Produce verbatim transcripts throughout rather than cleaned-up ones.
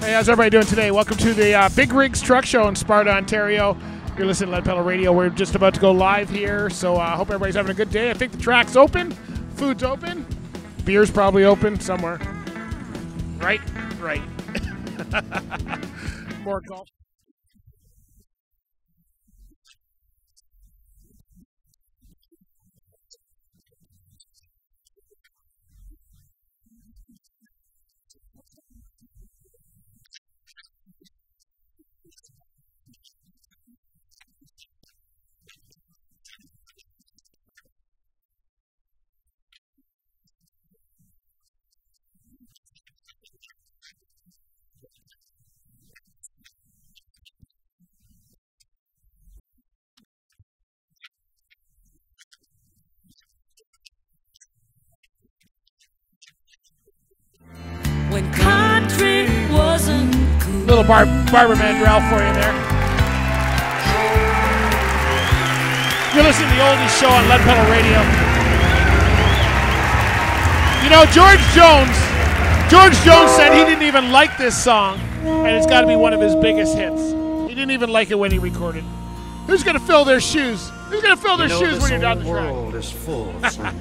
Hey, how's everybody doing today? Welcome to the uh, Big Rigs Truck Show in Sparta, Ontario. You're listening to Lead Pedal Radio. We're just about to go live here, so I uh, hope everybody's having a good day. I think the track's open, food's open, beer's probably open somewhere. Right? Right. More golf. When country wasn't cool. Little Bar Barbara Mandrell for you there. You're listening to the oldies show on Lead Pedal Radio. You know, George Jones, George Jones said he didn't even like this song, and it's got to be one of his biggest hits. He didn't even like it when he recorded. Who's going to fill their shoes? Who's going to fill their you know, shoes when you're down the track? The world is full of songs.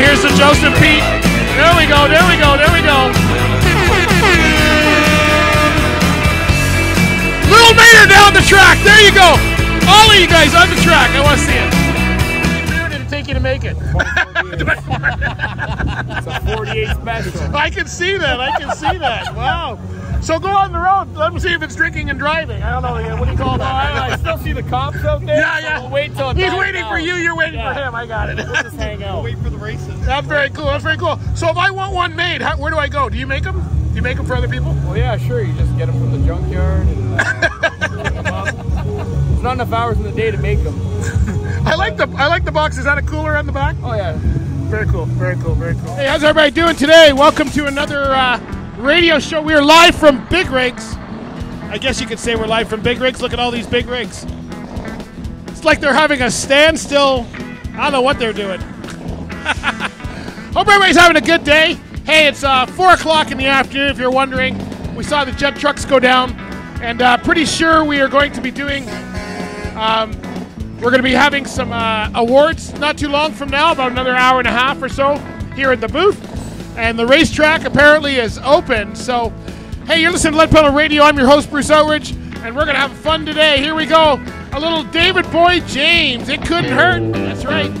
Here's the Joseph Pete. There we go, there we go, there we go. Little Mater down the track. There you go. All of you guys on the track. I want to see it. How did it take you to make it? It's a forty-eight special. I can see that. I can see that. Wow. So go on the road. Let me see if it's drinking and driving. I don't know. What do you call that? I, I still see the cops out there. Yeah, yeah. So we'll wait till He's waiting out. for you. You're waiting yeah. for him. I got it. We'll just hang out. We'll wait for the races. That's very cool. That's very cool. So if I want one made, how, where do I go? Do you make them? Do you make them for other people? Well, yeah, sure. You just get them from the junkyard. And, uh, it's not enough hours in the day to make them. I like the I like the box. Is that a cooler on the back? Oh yeah. Very cool. Very cool. Very cool. Hey, how's everybody doing today? Welcome to another. Uh, radio show. We are live from Big Rigs. I guess you could say we're live from Big Rigs. Look at all these Big Rigs. It's like they're having a standstill. I don't know what they're doing. Hope everybody's having a good day. Hey, it's uh, four o'clock in the afternoon, if you're wondering. We saw the jet trucks go down, and uh, pretty sure we are going to be doing, um, we're going to be having some uh, awards not too long from now, about another hour and a half or so here at the booth. And the racetrack apparently is open. So, hey, you're listening to Lead Pedal Radio. I'm your host, Bruce Outridge, and we're going to have fun today. Here we go. A little David Boy James. It couldn't hurt. That's right.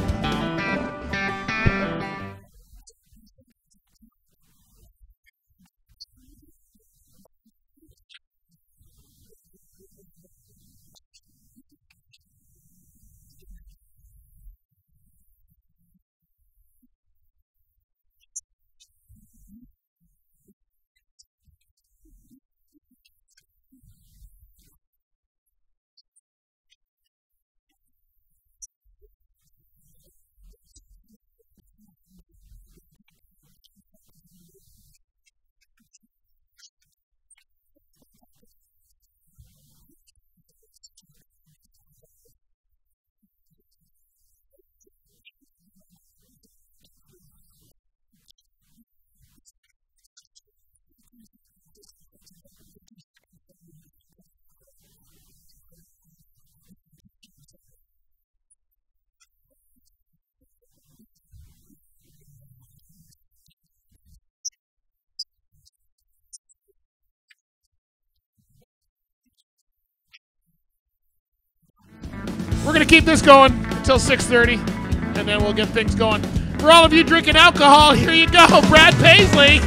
We're going to keep this going until six thirty, and then we'll get things going. For all of you drinking alcohol, here you go, Brad Paisley.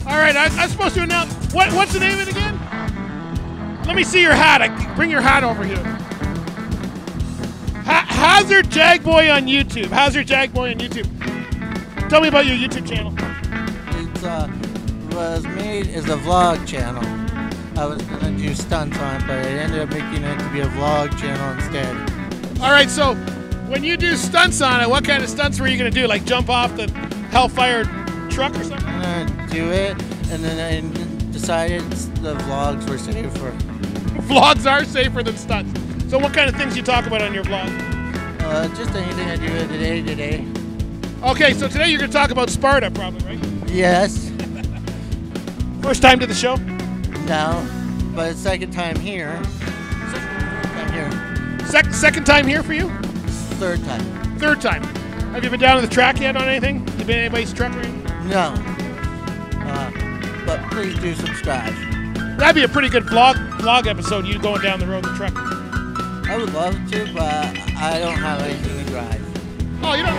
All right, I, I'm supposed to announce, what, what's the name of it again? Let me see your hat. I, bring your hat over here. Ha Hazard Jag Boy on YouTube. Hazard Jag Boy on YouTube. Tell me about your YouTube channel. It's was made as a vlog channel. I was going to do stunts on it, but I ended up making it to be a vlog channel instead. All right, so when you do stunts on it, what kind of stunts were you going to do? Like jump off the Hellfire truck or something? I'm going to do it, and then I decided the vlogs were safer. Vlogs are safer than stunts. So what kind of things you talk about on your vlog? Uh, just anything I do today today. Okay, so today you're going to talk about Sparta probably, right? Yes. First time to the show? No, but it's second time here. Second time here. Second, second time here for you? Third time. Third time. Have you been down to the track yet on anything? Have you been to anybody's truck or anything? No. Uh, but please do subscribe. That'd be a pretty good vlog, vlog episode, you going down the road with the truck. I would love to, but I don't have anything to drive. Oh, you don't?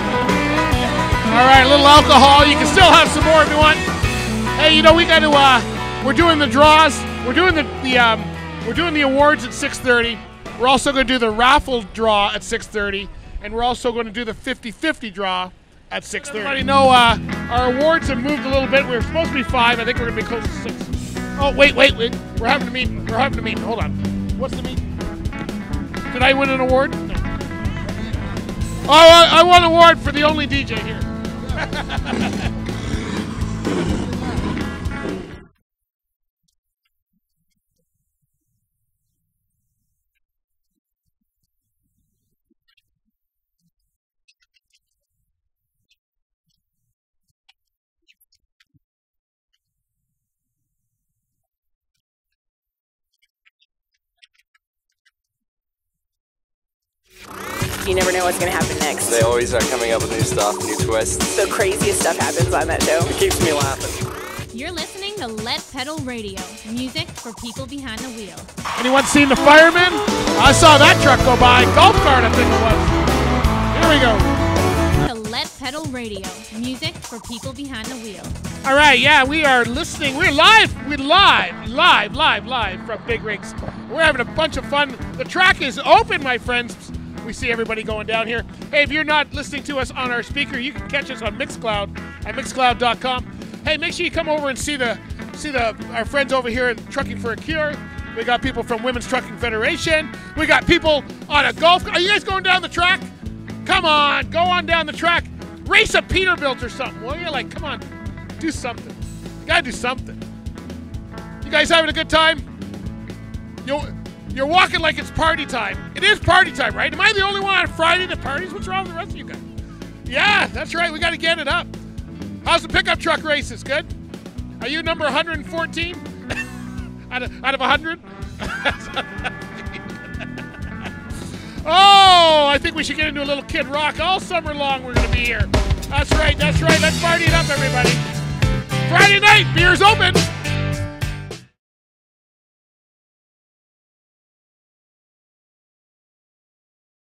All right, a little alcohol. You can still have some more if you want. Hey, you know, we got to, uh, we're doing the draws. We're doing the, the um, we're doing the awards at six thirty. We're also going to do the raffle draw at six thirty, and we're also going to do the fifty fifty draw at six thirty. Everybody know uh, our awards have moved a little bit. We were supposed to be five. I think we're going to be close to six. Oh, wait, wait, wait. We're having a meeting. We're having a meeting. Hold on. What's the meeting? Did I win an award? No. Oh, I, I won an award for the only D J here. You never know what's going to happen next. They always are coming up with new stuff, new twists. The craziest stuff happens on that show. It keeps me laughing. You're listening to Lead Pedal Radio, music for people behind the wheel. Anyone seen the fireman? I saw that truck go by. Golf cart, I think it was. Here we go. The Lead Pedal Radio, music for people behind the wheel. All right, yeah, we are listening. We're live. We're live, live, live, live from Big Rigs. We're having a bunch of fun. The track is open, my friends. We see everybody going down here. Hey, if you're not listening to us on our speaker, you can catch us on mixcloud at mixcloud dot com. Hey, make sure you come over and see the see the our friends over here at Trucking for a Cure. We got people from Women's Trucking Federation. We got people on a golf. Are you guys going down the track? Come on, go on down the track. Race a Peterbilt or something, will you? Like, come on, do something. You gotta do something. You guys having a good time? You. You're walking like it's party time. It is party time, right? Am I the only one on Friday that parties? What's wrong with the rest of you guys? Yeah, that's right. We got to get it up. How's the pickup truck races? Good? Are you number one hundred fourteen out of, out of one hundred? Oh, I think we should get into a little Kid Rock. All summer long we're going to be here. That's right. That's right. Let's party it up, everybody. Friday night, beer's open.